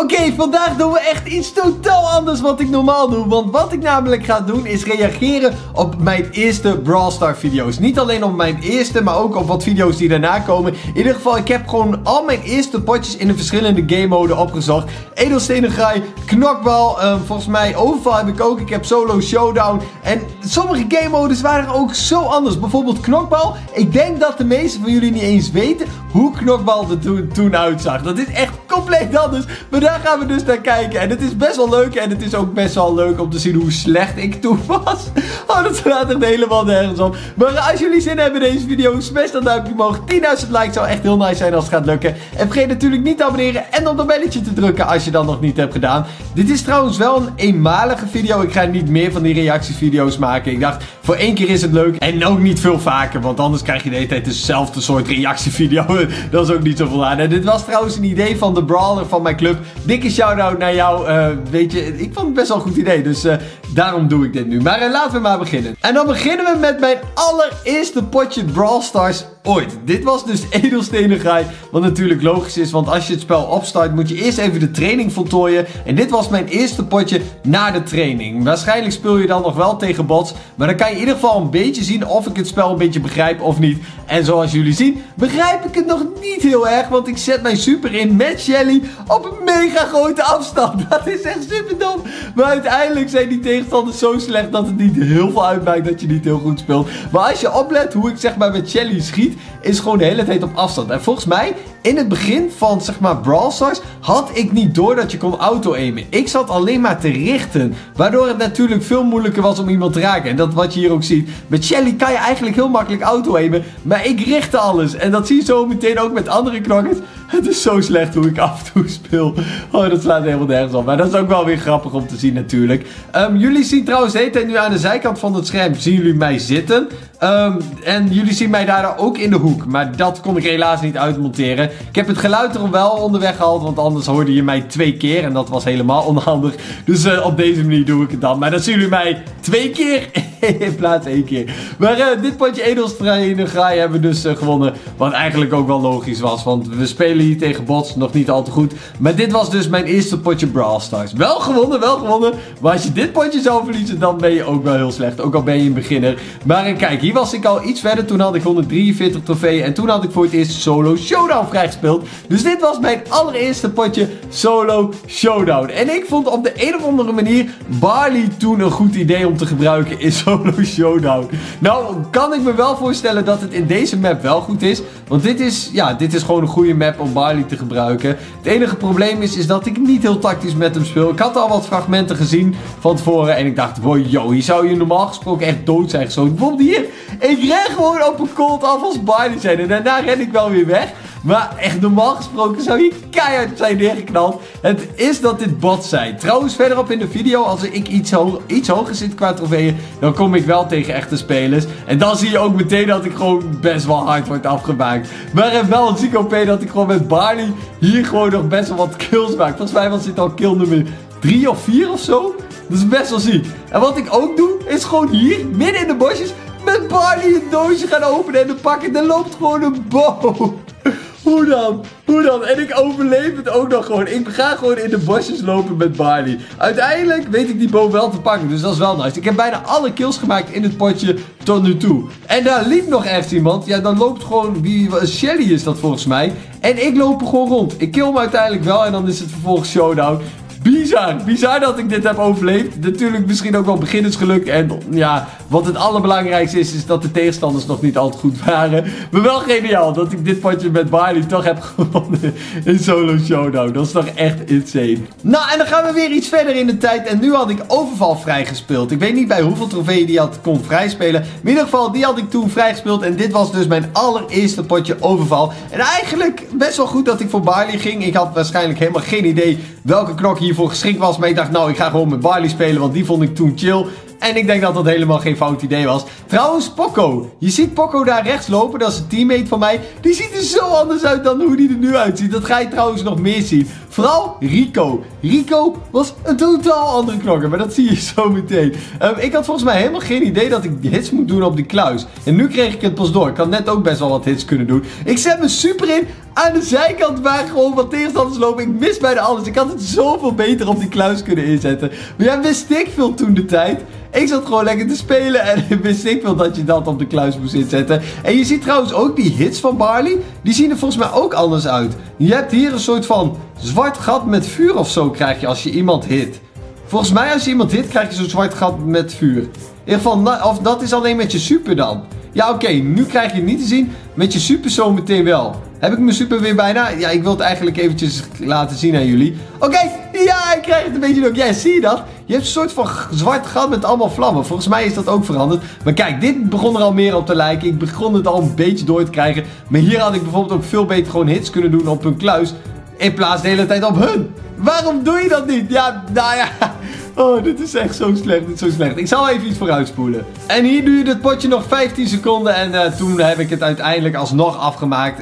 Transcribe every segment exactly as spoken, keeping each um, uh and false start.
Oké, okay, vandaag doen we echt iets totaal anders wat ik normaal doe. Want wat ik namelijk ga doen is reageren op mijn eerste Brawl Stars video's. Niet alleen op mijn eerste, maar ook op wat video's die daarna komen. In ieder geval, ik heb gewoon al mijn eerste potjes in de verschillende game mode opgezocht. Edelstenengraai, Knokbal, uh, volgens mij Overval heb ik ook. Ik heb Solo Showdown. En sommige game modes waren ook zo anders. Bijvoorbeeld Knokbal. Ik denk dat de meesten van jullie niet eens weten hoe Knokbal er toen, toen uitzag. Dat is echt compleet anders. Maar daar gaan we dus naar kijken. En het is best wel leuk. En het is ook best wel leuk om te zien hoe slecht ik toen was. Oh, dat slaat echt helemaal nergens op. Maar als jullie zin hebben in deze video, smash dat duimpje omhoog. tienduizend likes zou echt heel nice zijn als het gaat lukken. En vergeet natuurlijk niet te abonneren en op dat belletje te drukken als je dat nog niet hebt gedaan. Dit is trouwens wel een eenmalige video. Ik ga niet meer van die reactievideo's maken. Ik dacht, voor één keer is het leuk. En ook niet veel vaker. Want anders krijg je de hele tijd dezelfde soort reactievideo. Dat is ook niet zoveel aan. En dit was trouwens een idee van de Brawler van mijn club. Dikke shout-out naar jou. Uh, weet je, ik vond het best wel een goed idee. Dus uh, daarom doe ik dit nu. Maar uh, laten we maar beginnen. En dan beginnen we met mijn allereerste potje Brawl Stars ooit. Dit was dus Edelstenengraai. Wat natuurlijk logisch is. Want als je het spel opstart, moet je eerst even de training voltooien. En dit was mijn eerste potje na de training. Waarschijnlijk speel je dan nog wel tegen bots. Maar dan kan je in ieder geval een beetje zien of ik het spel een beetje begrijp of niet. En zoals jullie zien, begrijp ik het nog niet heel erg. Want ik zet mijn super in met Shelly op een mega grote afstand. Dat is echt super dom. Maar uiteindelijk zijn die tegenstanders zo slecht dat het niet heel veel uitmaakt dat je niet heel goed speelt. Maar als je oplet hoe ik zeg maar met Shelly schiet, is gewoon de hele tijd op afstand. En volgens mij, in het begin van zeg maar Brawl Stars, had ik niet door dat je kon auto-aimen. Ik zat alleen maar te richten. Waardoor het natuurlijk veel moeilijker was om iemand te raken. En dat is wat je hier ook ziet. Met Shelly kan je eigenlijk heel makkelijk auto-aimen. Maar ik richtte alles. En dat zie je zo meteen ook met andere knokkers. Het is zo slecht hoe ik af en toe speel. Oh, dat slaat helemaal nergens op. Maar dat is ook wel weer grappig om te zien natuurlijk. Um, jullie zien trouwens de hele tijd nu aan de zijkant van het scherm, zien jullie mij zitten. Um, en jullie zien mij daar ook in de hoek. Maar dat kon ik helaas niet uitmonteren. Ik heb het geluid er wel onderweg gehaald. Want anders hoorde je mij twee keer. En dat was helemaal onhandig. Dus uh, op deze manier doe ik het dan. Maar dan zien jullie mij twee keer. In plaats één keer. Maar uh, dit potje Edelstenengraai hebben we dus uh, gewonnen. Wat eigenlijk ook wel logisch was. Want we spelen hier tegen bots nog niet al te goed. Maar dit was dus mijn eerste potje Brawl Stars. Wel gewonnen, wel gewonnen. Maar als je dit potje zou verliezen, dan ben je ook wel heel slecht. Ook al ben je een beginner. Maar uh, kijk, hier was ik al iets verder. Toen had ik honderddrieënveertig trofeeën. En toen had ik voor het eerst Solo Showdown vrijgespeeld. Dus dit was mijn allereerste potje Solo Showdown. En ik vond op de een of andere manier Barley toen een goed idee om te gebruiken in Solo Showdown. Nou, kan ik me wel voorstellen dat het in deze map wel goed is. Want dit is, ja, dit is gewoon een goede map om Barley te gebruiken. Het enige probleem is, is dat ik niet heel tactisch met hem speel. Ik had al wat fragmenten gezien van tevoren. En ik dacht, wow, yo, hier zou je normaal gesproken echt dood zijn gezogen. Bijvoorbeeld hier, ik ren gewoon op een Colt af als Barley zijn. En daarna ren ik wel weer weg. Maar echt normaal gesproken zou hier keihard zijn neergeknald. Het is dat dit bots zijn. Trouwens, verderop in de video, als ik iets, ho iets hoger zit qua trofeeën, dan kom ik wel tegen echte spelers. En dan zie je ook meteen dat ik gewoon best wel hard word afgemaakt. Maar er wel een ziek O P dat ik gewoon met Barley hier gewoon nog best wel wat kills maak. Volgens mij was dit al kill nummer drie of vier of zo. Dat is best wel ziek. En wat ik ook doe, is gewoon hier, midden in de bosjes, met Barley een doosje gaan openen en dan pakken. En er loopt gewoon een boom. Hoe dan? Hoe dan? En ik overleef het ook nog gewoon. Ik ga gewoon in de bosjes lopen met Barley. Uiteindelijk weet ik die boom wel te pakken. Dus dat is wel nice. Ik heb bijna alle kills gemaakt in het potje tot nu toe. En daar liep nog echt iemand. Ja, dan loopt gewoon wie Shelly is dat volgens mij. En ik loop er gewoon rond. Ik kill hem uiteindelijk wel. En dan is het vervolgens showdown. Bizar, bizar dat ik dit heb overleefd. Natuurlijk misschien ook wel beginnersgeluk. En ja, wat het allerbelangrijkste is, is dat de tegenstanders nog niet altijd goed waren. Maar wel geniaal dat ik dit potje met Barley toch heb gewonnen in Solo Showdown. Dat is toch echt insane. Nou, en dan gaan we weer iets verder in de tijd. En nu had ik Overval vrijgespeeld. Ik weet niet bij hoeveel trofeeën die had kon vrijspelen. Maar in ieder geval, die had ik toen vrijgespeeld. En dit was dus mijn allereerste potje Overval. En eigenlijk best wel goed dat ik voor Barley ging. Ik had waarschijnlijk helemaal geen idee welke knok hier voor geschikt was. Maar ik dacht, nou, ik ga gewoon met Barley spelen. Want die vond ik toen chill. En ik denk dat dat helemaal geen fout idee was. Trouwens, Poco. Je ziet Poco daar rechts lopen. Dat is een teammate van mij. Die ziet er zo anders uit dan hoe die er nu uitziet. Dat ga je trouwens nog meer zien. Vooral Rico. Rico was een totaal andere knokker. Maar dat zie je zo meteen. Um, ik had volgens mij helemaal geen idee dat ik hits moet doen op die kluis. En nu kreeg ik het pas door. Ik had net ook best wel wat hits kunnen doen. Ik zet me super in. aan de zijkant waar gewoon wat tegenstanders lopen. Ik mis bijna alles. Ik had het zoveel beter op die kluis kunnen inzetten. Maar ja, wist ik veel toen de tijd. Ik zat gewoon lekker te spelen en wist ik wel dat je dat op de kluis moest inzetten. En je ziet trouwens ook die hits van Barley. Die zien er volgens mij ook anders uit. Je hebt hier een soort van zwart gat met vuur of zo krijg je als je iemand hit. Volgens mij als je iemand hit krijg je zo'n zwart gat met vuur. In ieder geval, of dat is alleen met je super dan. Ja oké, okay, nu krijg je het niet te zien. Met je super zo meteen wel. Heb ik mijn super weer bijna? Ja, ik wil het eigenlijk eventjes laten zien aan jullie. Oké, okay, ja, ik krijg het een beetje door. Ja, zie je dat? Je hebt een soort van zwart gat met allemaal vlammen. Volgens mij is dat ook veranderd. Maar kijk, dit begon er al meer op te lijken. Ik begon het al een beetje door te krijgen. Maar hier had ik bijvoorbeeld ook veel beter gewoon hits kunnen doen op hun kluis. In plaats de hele tijd op hun. Waarom doe je dat niet? Ja, nou ja. Oh, dit is echt zo slecht, dit is zo slecht. Ik zal even iets vooruit spoelen. En hier duurde het potje nog vijftien seconden. En uh, toen heb ik het uiteindelijk alsnog afgemaakt.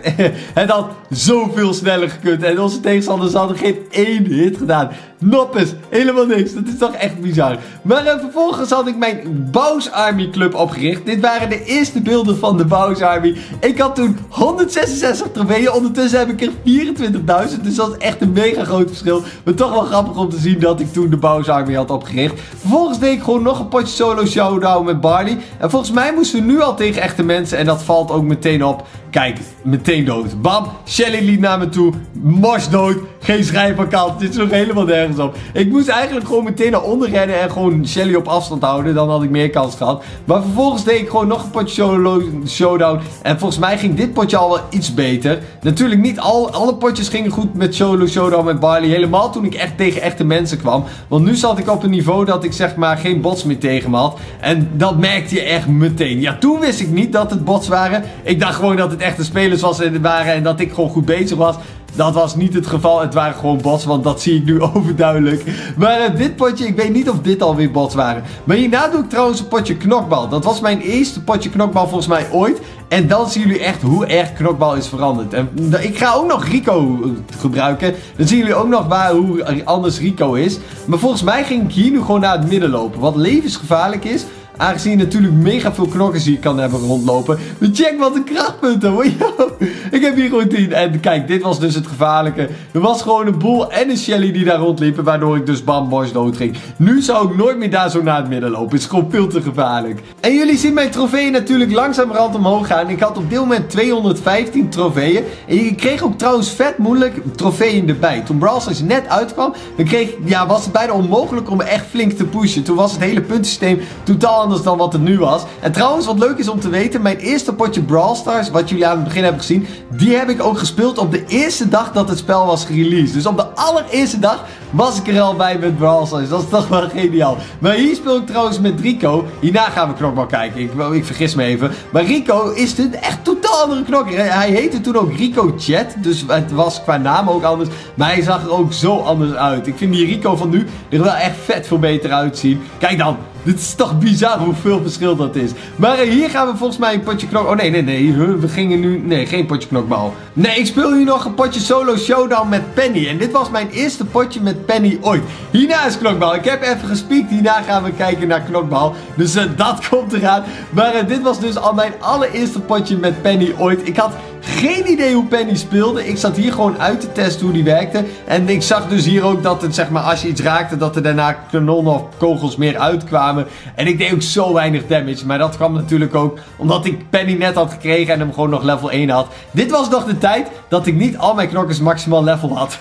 Het had zoveel sneller gekund. En onze tegenstanders hadden geen één hit gedaan. Noppes, helemaal niks. Dat is toch echt bizar. Maar uh, vervolgens had ik mijn Bow's Army Club opgericht. Dit waren de eerste beelden van de Bow's Army. Ik had toen honderdzesenzestig trofeeën. Ondertussen heb ik er vierentwintigduizend. Dus dat is echt een mega groot verschil. Maar toch wel grappig om te zien dat ik toen de Bow's Army had opgericht. Vervolgens deed ik gewoon nog een potje Solo Showdown met Barley. En volgens mij moesten we nu al tegen echte mensen. En dat valt ook meteen op. Kijk, meteen dood. Bam, Shelly liep naar me toe. Mors dood. Geen schrijverkant. Dit is nog helemaal nergens op. Ik moest eigenlijk gewoon meteen naar onder rennen en gewoon Shelly op afstand houden. Dan had ik meer kans gehad. Maar vervolgens deed ik gewoon nog een potje Solo Showdown. En volgens mij ging dit potje al wel iets beter. Natuurlijk niet al, alle potjes gingen goed met Solo Showdown met Barley. Helemaal toen ik echt tegen echte mensen kwam. Want nu zat ik op een niveau dat ik zeg maar geen bots meer tegen me had. En dat merkte je echt meteen. Ja, toen wist ik niet dat het bots waren. Ik dacht gewoon dat het echte spelers waren en dat ik gewoon goed bezig was. Dat was niet het geval. Het waren gewoon bots, want dat zie ik nu overduidelijk. Maar uh, dit potje, ik weet niet of dit alweer bots waren. Maar hierna doe ik trouwens een potje Knokbal. Dat was mijn eerste potje Knokbal volgens mij ooit. En dan zien jullie echt hoe erg Knokbal is veranderd. En ik ga ook nog Rico gebruiken. Dan zien jullie ook nog waar, hoe anders Rico is. Maar volgens mij ging ik hier nu gewoon naar het midden lopen. Wat levensgevaarlijk is. Aangezien je natuurlijk mega veel knokkers hier kan hebben rondlopen. Maar check wat een krachtpunten hoor. Yo. Ik heb hier gewoon tien. En kijk, dit was dus het gevaarlijke. Er was gewoon een boel en een Shelly die daar rondliepen. Waardoor ik dus bam, bosh dood ging. Nu zou ik nooit meer daar zo naar het midden lopen. Het is gewoon veel te gevaarlijk. En jullie zien mijn trofeeën natuurlijk langzamerhand omhoog gaan. Ik had op dit moment tweehonderdvijftien trofeeën. En ik kreeg ook trouwens vet moeilijk trofeeën erbij. Toen Brawl Stars net uitkwam, dan kreeg, ja, was het bijna onmogelijk om echt flink te pushen. Toen was het hele puntensysteem totaal anders dan wat het nu was. En trouwens, wat leuk is om te weten, mijn eerste potje Brawl Stars, wat jullie aan het begin hebben gezien, die heb ik ook gespeeld op de eerste dag dat het spel was gereleased. Dus op de allereerste dag was ik er al bij met Brawl Stars. Dat is toch wel geniaal. Maar hier speel ik trouwens met Rico. Hierna gaan we Knokbal kijken. Ik, ik vergis me even. Maar Rico is een echt totaal andere knokker. Hij heette toen ook Rico Chat. Dus het was qua naam ook anders. Maar hij zag er ook zo anders uit. Ik vind die Rico van nu er wel echt vet veel beter uitzien. Kijk dan. Dit is toch bizar hoeveel verschil dat is. Maar hier gaan we volgens mij een potje knok... Oh nee, nee, nee. We gingen nu... Nee, geen potje knokbal. Nee, ik speel hier nog een potje Solo Showdown met Penny. En dit was mijn eerste potje met Penny ooit. Hierna is knokbal. Ik heb even gespiekt. Hierna gaan we kijken naar knokbal. Dus uh, dat komt eraan. Maar uh, dit was dus al mijn allereerste potje met Penny ooit. Ik had... geen idee hoe Penny speelde. Ik zat hier gewoon uit te testen hoe die werkte. En ik zag dus hier ook dat het, zeg maar, als je iets raakte, dat er daarna kanonnen of kogels meer uitkwamen. En ik deed ook zo weinig damage. Maar dat kwam natuurlijk ook omdat ik Penny net had gekregen en hem gewoon nog level één had. Dit was nog de tijd dat ik niet al mijn knokkers maximaal level had.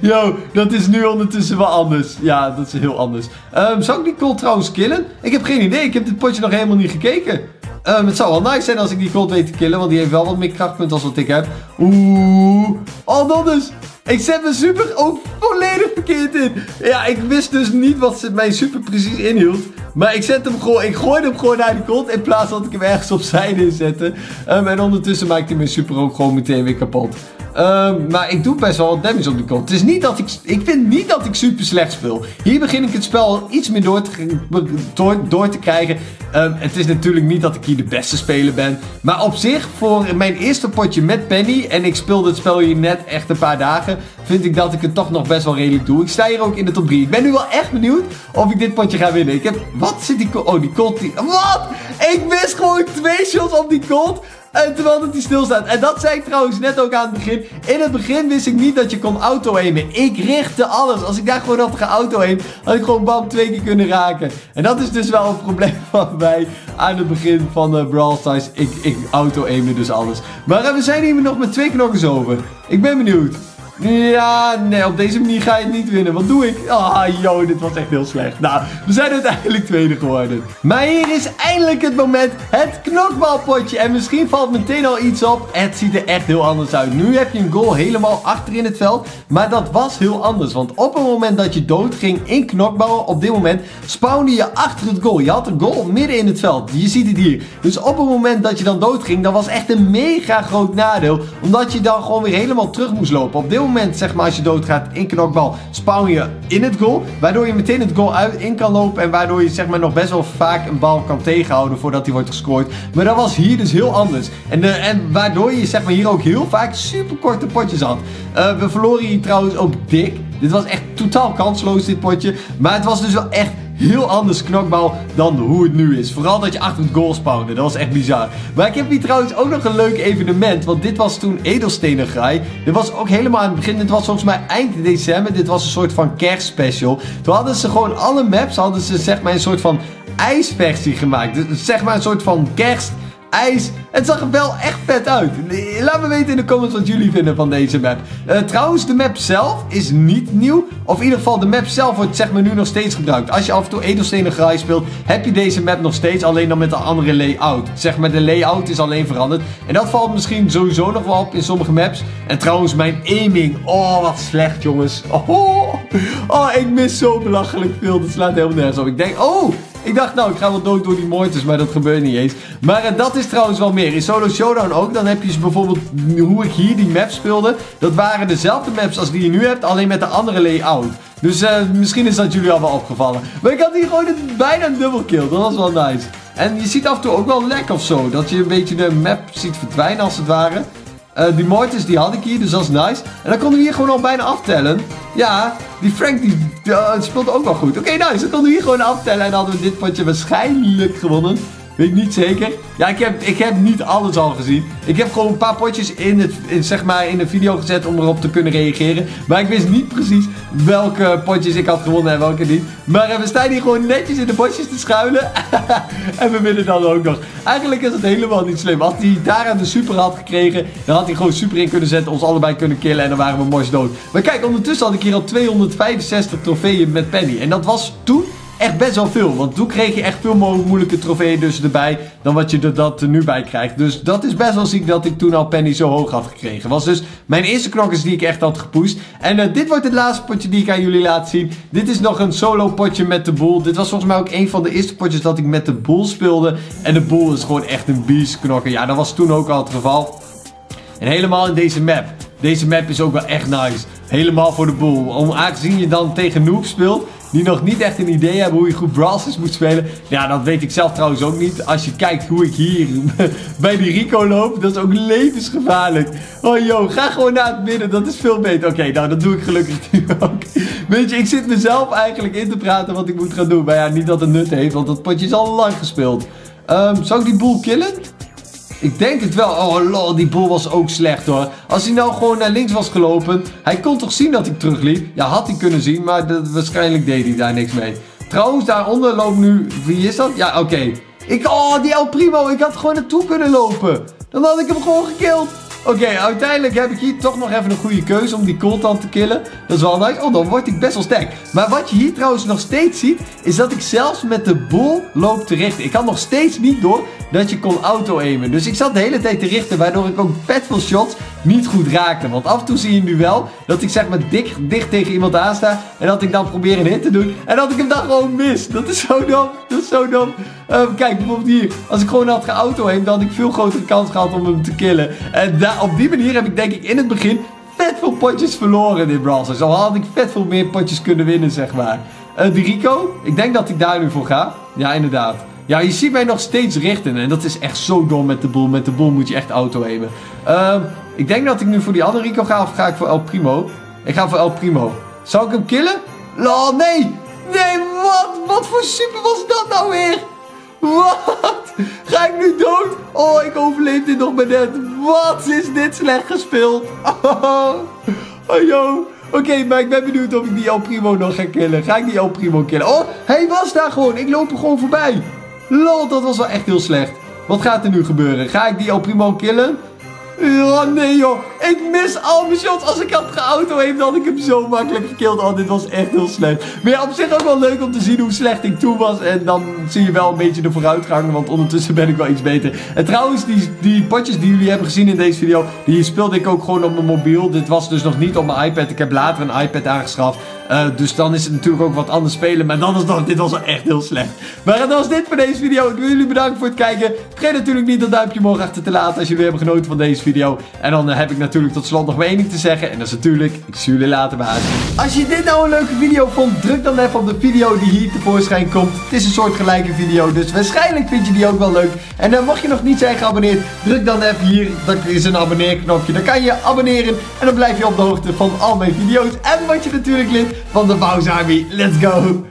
Yo, dat is nu ondertussen wel anders. Ja, dat is heel anders. Um, zou ik die Colt trouwens killen? Ik heb geen idee. Ik heb dit potje nog helemaal niet gekeken. Um, het zou wel nice zijn als ik die Colt weet te killen. Want die heeft wel wat meer krachtpunten als wat ik heb. Oeh. Al dat dus. Ik zet mijn super ook volledig verkeerd in. Ja, ik wist dus niet wat mijn super precies inhield. Maar ik zet hem gewoon, ik gooide hem gewoon naar die Colt. In plaats dat ik hem ergens opzij inzette. Um, en ondertussen maakte hij mijn super ook gewoon meteen weer kapot. Um, maar ik doe best wel wat damage op die Colt. Het is niet dat ik, ik vind niet dat ik super slecht speel. Hier begin ik het spel iets meer door te, door, door te krijgen. Um, het is natuurlijk niet dat ik hier de beste speler ben. Maar op zich, voor mijn eerste potje met Penny. En ik speelde het spel hier net echt een paar dagen. Vind ik dat ik het toch nog best wel redelijk doe. Ik sta hier ook in de top drie. Ik ben nu wel echt benieuwd of ik dit potje ga winnen. Ik heb... Wat zit die Colt? Oh, die Colt... Die, wat? Ik mis gewoon twee shots op die Colt. En terwijl dat hij stilstaat. En dat zei ik trouwens net ook aan het begin. In het begin wist ik niet dat je kon auto-aimen. Ik richtte alles. Als ik daar gewoon had geauto-aim, had ik gewoon bam twee keer kunnen raken. En dat is dus wel een probleem van mij aan het begin van uh, Brawl Stars. Ik, ik auto-aimde dus alles. Maar uh, we zijn hier nog met twee knokkers over. Ik ben benieuwd. Ja, nee, op deze manier ga je het niet winnen. Wat doe ik? Ah, oh, joh, dit was echt heel slecht. Nou, we zijn uiteindelijk tweede geworden. Maar hier is eindelijk het moment. Het knokbalpotje. En misschien valt meteen al iets op. Het ziet er echt heel anders uit. Nu heb je een goal helemaal achter in het veld. Maar dat was heel anders. Want op het moment dat je dood ging in knokballen, op dit moment spawnde je achter het goal. Je had een goal midden in het veld. Je ziet het hier. Dus op het moment dat je dan dood ging, dat was echt een mega groot nadeel. Omdat je dan gewoon weer helemaal terug moest lopen. Op dit moment moment, zeg maar, als je doodgaat in knokbal, spawn je in het goal, waardoor je meteen het goal uit in kan lopen en waardoor je, zeg maar, nog best wel vaak een bal kan tegenhouden voordat die wordt gescoord. Maar dat was hier dus heel anders. En, de, en waardoor je, zeg maar, hier ook heel vaak super korte potjes had. Uh, we verloren hier trouwens ook dik. Dit was echt totaal kansloos, dit potje. Maar het was dus wel echt heel anders knokbal dan hoe het nu is. Vooral dat je achter het goal spawnde. Dat was echt bizar. Maar ik heb hier trouwens ook nog een leuk evenement. Want dit was toen Edelstenengraai. Dit was ook helemaal aan het begin. Dit was volgens mij eind december. Dit was een soort van kerstspecial. Toen hadden ze gewoon alle maps. Hadden ze, zeg maar, een soort van ijsversie gemaakt. Dus, zeg maar, een soort van kerst. IJs. Het zag er wel echt vet uit. Laat me weten in de comments wat jullie vinden van deze map. Uh, trouwens, de map zelf is niet nieuw. Of in ieder geval, de map zelf wordt, zeg maar, nu nog steeds gebruikt. Als je af en toe Edelstenengraai speelt, heb je deze map nog steeds. Alleen dan met een andere layout. Zeg maar, de layout is alleen veranderd. En dat valt misschien sowieso nog wel op in sommige maps. En trouwens, mijn aiming. Oh, wat slecht, jongens. Oh, oh ik mis zo belachelijk veel. Dat slaat helemaal nergens op. Ik denk, oh... Ik dacht, nou, ik ga wel dood door die moortes, maar dat gebeurt niet eens. Maar uh, dat is trouwens wel meer. In Solo Showdown ook, dan heb je bijvoorbeeld hoe ik hier die maps speelde. Dat waren dezelfde maps als die je nu hebt, alleen met een andere layout. Dus uh, misschien is dat jullie al wel opgevallen. Maar ik had hier gewoon een, bijna een dubbelkill, dat was wel nice. En je ziet af en toe ook wel lek of zo, dat je een beetje de map ziet verdwijnen als het ware. Uh, die mortis die had ik hier, dus dat is nice. En dan konden we hier gewoon al bijna aftellen. Ja, die Frank die, uh, speelt ook wel goed. Oké, okay, nice. Dan konden we hier gewoon aftellen en dan hadden we dit potje waarschijnlijk gewonnen. Weet ik niet zeker. Ja, ik heb, ik heb niet alles al gezien. Ik heb gewoon een paar potjes in, het, in, zeg maar, in de video gezet om erop te kunnen reageren. Maar ik wist niet precies welke potjes ik had gewonnen en welke niet. Maar uh, we staan hier gewoon netjes in de potjes te schuilen. En we winnen dan ook nog. Eigenlijk is dat helemaal niet slim. Als hij daar aan de super had gekregen, dan had hij gewoon super in kunnen zetten. Ons allebei kunnen killen en dan waren we mooi dood. Maar kijk, ondertussen had ik hier al tweehonderdvijfenzestig trofeeën met Penny. En dat was toen... echt best wel veel, want toen kreeg je echt veel moeilijke trofeeën dus erbij dan wat je er dat er nu bij krijgt. Dus dat is best wel ziek dat ik toen al Penny zo hoog had gekregen. Was dus mijn eerste knokkers die ik echt had gepusht. En uh, dit wordt het laatste potje die ik aan jullie laat zien. Dit is nog een solo potje met de boel. Dit was volgens mij ook een van de eerste potjes dat ik met de boel speelde. En de boel is gewoon echt een beest knokker. Ja, dat was toen ook al het geval. En helemaal in deze map. Deze map is ook wel echt nice. Helemaal voor de boel. Om aangezien je dan tegen noobs speelt... die nog niet echt een idee hebben hoe je goed Brawl Stars moet spelen. Ja, dat weet ik zelf trouwens ook niet. Als je kijkt hoe ik hier bij die Rico loop, dat is ook levensgevaarlijk. Oh joh, ga gewoon naar het midden, dat is veel beter. Oké, okay, nou dat doe ik gelukkig nu ook. Weet je, ik zit mezelf eigenlijk in te praten wat ik moet gaan doen. Maar ja, niet dat het nut heeft, want dat potje is al lang gespeeld. Um, zou ik die boel killen? Ik denk het wel. Oh lol, die boel was ook slecht hoor. Als hij nou gewoon naar links was gelopen. Hij kon toch zien dat ik terugliep? Ja, had hij kunnen zien, maar dat, waarschijnlijk deed hij daar niks mee. Trouwens, daaronder loopt nu... Wie is dat? Ja, oké. Okay. Ik... Oh, die El Primo. Ik had gewoon naartoe kunnen lopen. Dan had ik hem gewoon gekild. Oké, okay, uiteindelijk heb ik hier toch nog even een goede keuze om die Colt dan te killen. Dat is wel nice. Oh, dan word ik best wel sterk. Maar wat je hier trouwens nog steeds ziet, is dat ik zelfs met de boel loop te richten. Ik had nog steeds niet door dat je kon auto-aimen. Dus ik zat de hele tijd te richten, waardoor ik ook vet veel shots niet goed raakte. Want af en toe zie je nu wel dat ik, zeg maar, dik, dicht tegen iemand aan sta. En dat ik dan probeer een hit te doen. En dat ik hem dan gewoon mis. Dat is zo dom. Dat is zo dom. Uh, kijk, bijvoorbeeld hier. Als ik gewoon had geauto-aimen, dan had ik veel grotere kans gehad om hem te killen. En daar... op die manier heb ik, denk ik, in het begin vet veel potjes verloren in Brawl Stars. Al had ik vet veel meer potjes kunnen winnen, zeg maar. Uh, die Rico, ik denk dat ik daar nu voor ga. Ja, inderdaad. Ja, je ziet mij nog steeds richten. En dat is echt zo dom met de boel. Met de boel moet je echt auto aimen. Uh, ik denk dat ik nu voor die andere Rico ga of ga ik voor El Primo? Ik ga voor El Primo. Zou ik hem killen? Oh, nee. Nee, wat? Wat voor super was dat nou weer? Wat? Ga ik nu dood? Oh, ik overleef dit nog maar net. Wat is dit slecht gespeeld? Oh, yo. Oké, okay, maar ik ben benieuwd of ik die El Primo nog ga killen. Ga ik die El Primo killen? Oh, hij was daar gewoon. Ik loop er gewoon voorbij. Lol, dat was wel echt heel slecht. Wat gaat er nu gebeuren? Ga ik die El Primo killen? Oh nee joh, ik mis al mijn shots. Als ik had geauto heeft, had ik hem zo makkelijk gekild. Oh, dit was echt heel slecht. Maar ja, op zich ook wel leuk om te zien hoe slecht ik toen was. En dan zie je wel een beetje de vooruitgang, want ondertussen ben ik wel iets beter. En trouwens, die, die potjes die jullie hebben gezien in deze video, die speelde ik ook gewoon op mijn mobiel. Dit was dus nog niet op mijn iPad. Ik heb later een iPad aangeschaft. Uh, dus dan is het natuurlijk ook wat anders spelen. Maar dan is nog, dit was wel echt heel slecht. Maar dat was dit voor deze video. Ik wil jullie bedanken voor het kijken. Vergeet natuurlijk niet dat duimpje omhoog achter te laten als jullie hebben genoten van deze video. En dan heb ik natuurlijk tot slot nog maar één ding te zeggen. En dat is natuurlijk, ik zie jullie later baas. Als je dit nou een leuke video vond, druk dan even op de video die hier tevoorschijn komt. Het is een soort gelijke video, dus waarschijnlijk vind je die ook wel leuk. En dan uh, mocht je nog niet zijn geabonneerd, druk dan even hier. Dat is een abonneerknopje. Dan kan je abonneren. En dan blijf je op de hoogte van al mijn video's. En wat je natuurlijk lid van de Bouwzami. Let's go!